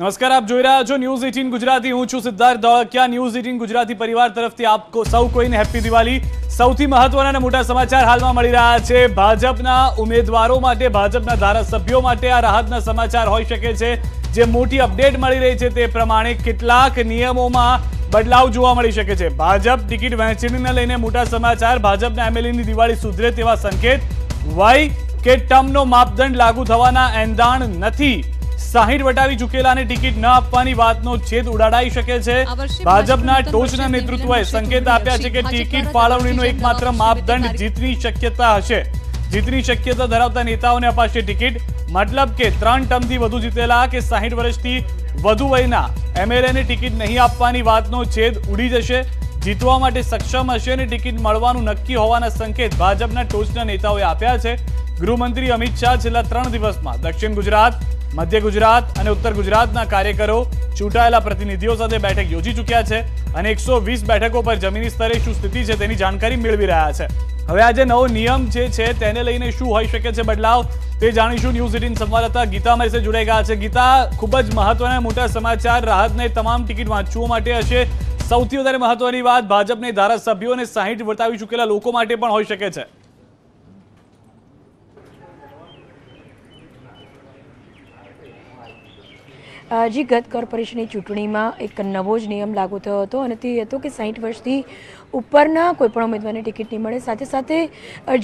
नमस्कार, आप જોઈ રહ્યા છો न्यूज 18 गुजराती। हूं છું સિદ્ધાર્થ ધોળકિયા। न्यूज 18 गुजराती परिवार तरफથી આપ સૌ કોઈને હેપી દિવાળી। સૌથી મહત્વના અને મોટા સમાચાર હાલમાં મળી રહ્યા છે। ભાજપના ઉમેદવારો માટે, ભાજપના ધારાસભ્યો માટે આ રાહતના સમાચાર હોઈ શકે છે। જે મોટી અપડેટ મળી રહી છે તે પ્રમાણે કેટલાક નિયમોમાં બદલાવ જોવા મળી શકે છે। ભાજપ ટિકિટ વહેંચણીને લઈને મોટા સમાચાર। ભાજપના એમએલએની દિવાળી સુધરે તેવા સંકેત। વય કે ટર્મનો માપદંડ લાગુ થવાના એંધાણ નથી। 60 વટાવી ચૂકેલા ને ટિકિટ ન આપવાની વાતનો છેદ ઉડાડાઈ શકે છે। ભાજપના ટોચના નેતૃત્વએ સંકેત આપ્યા છે કે ટિકિટ ફાળવણીનો એકમાત્ર માપદંડ જીતની શક્યતા હશે। જીતની શક્યતા ધરાવતા નેતાઓને અપાશે ટિકિટ। મતલબ કે 3 ટર્મથી વધુ જીતેલા કે 60 વર્ષથી વધુ વયના એમએલએને ટિકિટ નહીં આપવાની વાતનો છેદ ઉડી જશે। જીતવા માટે સક્ષમ હશે અને ટિકિટ મળવાનું નક્કી હોવાના સંકેત ભાજપના ટોચના નેતાઓએ આપ્યા છે। ગૃહમંત્રી અમિત શાહ છેલ્લા 3 દિવસમાં દક્ષિણ ગુજરાત, मध्य गुजरात और उत्तर गुजरात कार्यकरो चूंटायेला प्रतिनिधिओ साथे बैठक योजी चूक्या छे अने 120 बैठकों पर जमीनी स्तरे शुं स्थिति छे तेनी जानकारी मेळवी रह्या छे। हवे आज नवो नियम छे तेने लईने शुं होई शके छे बदलाव ते जाणीशुं। न्यूज 18 संवाददाता गीता अमरी से जुड़ाई गया है। गीता, खूब ज महत्वना मोटा समाचार। राहत ने तमाम टिकिट वांचवा माटे हशे। सौथी वधारे महत्वनी वात भाजपने धारासभ्यो ने 60 वर्तावी चूकेला लोको माटे पण होई शके छे। जी, गत कर परिषदनी चूंटणी में एक नवो ज नियम लागू थयो हतो अने ते हतो के 60 वर्षथी उपरना कोईपण उम्मीदवार ने टिकिट नहीं मळे। साथे साथे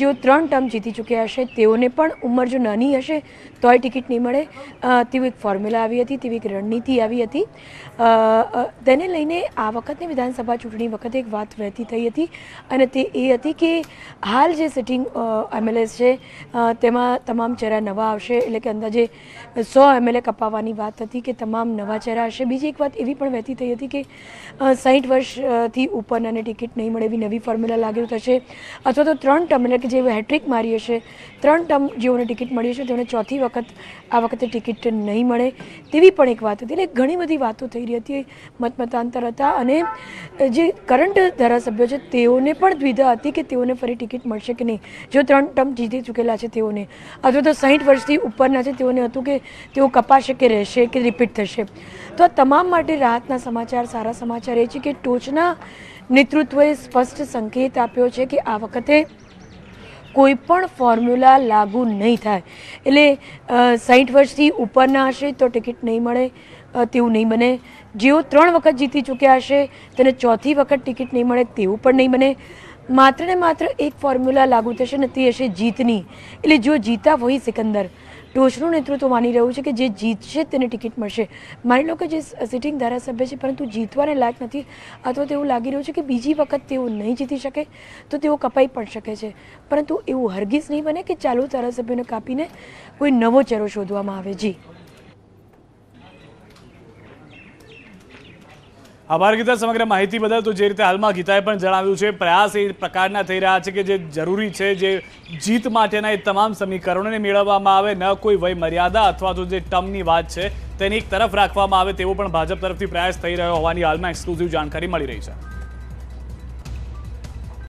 जो 3 टर्म जीती चूक्या हशे तेओने पण उमर जो नानी हशे तोय टिकिट नहीं मळे तेवी एक फॉर्म्युला आवी हती, तेवी एक रणनीति आवी हती। तेने लईने आ वखतनी विधानसभा चूंटणी वखते एक वात वहेती थई हती अने ते ए हती के हाल जे सिटिंग एमएलए छे तेमां तमाम चेहरा नवा आवशे एटले के अंदाजे 100 एमएलए कपाववानी वात हती के तमाम नवा चेहरा हशे। बीजी एक बात एवी पण वहेती थई हती के 60 वर्षथी उपरना ने टिकिट नहीं मळे एवी नवी फॉर्म्युला लागू थशे अथवा तो 3 टर्म एटले के जे हेट्रिक मारी हशे 3 टर्म जेओने टिकिट मळी हशे तेमणे चौथी वखत आ वखते टिकिट नहीं मळे तेवी पण एक वात हती। एटले घणी बधी वातो थई रही हती, मतमतांतर हता अने जे करंट धारासभ्यो छे तेओने पण द्विधा हती के तेओने फरी टिकिट मळशे के नहीं। जो 3 टर्म जीती चूकेला छे तेओने अथवा तो 60 वर्षथी उपरना छे तेओने हतुं के तेओ कपाशे के रहेशे के रिपीट थशे। तो तमाम माटे राहतना समाचार, सारा समाचार ए छे के टोचना नेतृत्वए स्पष्ट संकेत आप्यो छे के आ वखते कोईपण फॉर्म्युला लागू नहीं थाय। एटले 60 वर्षथी उपरना हशे तो टिकिट नहीं मळे तेवुं नहीं बने। जेओ 3 वखत जीती चूक्या हशे तेने चौथी वखत टिकिट नहीं मळे तेवुं पण नहीं बने। मात्र ने मात्र एक फॉर्म्युला लागू थशे अने ते हशे जीतनी। एटले जो जीता वही सिकंदर। टोचनु नेतृत्व मानी रह्युं छे के जे जीतशे तेने टिकिट मळशे। मानी लो के जे सीटिंग धारासभ्य छे परंतु जीतवाने लायक नथी अथवा तेवुं लागी रह्युं छे के बीजी वखत तेओ नहीं जीती शके तो तेओ कपाई पण शके छे, परंतु एवुं हरगिज नहीं बने के चालू धारासभ्यने कापीने कोई नवो चेहरो शोधवामां आवे। जी, आभार गीता, समग्र माहिती बदल। तो जे रीते हालमां गीताए पण जणाव्युं छे प्रयास ए प्रकारना थई रह्या छे के जे जरूरी छे, जे जीत माटेना ए तमाम समीकरणोने मेळववामां आवे। न कोई वय मर्यादा अथवा तो जे टर्मनी वात छे तेने एक तरफ राखवामां आवे तेवो पण भाजप तरफथी प्रयास थई रह्यो होवानी हालमां एक्सक्लुझिव जाणकारी मळी रही छे।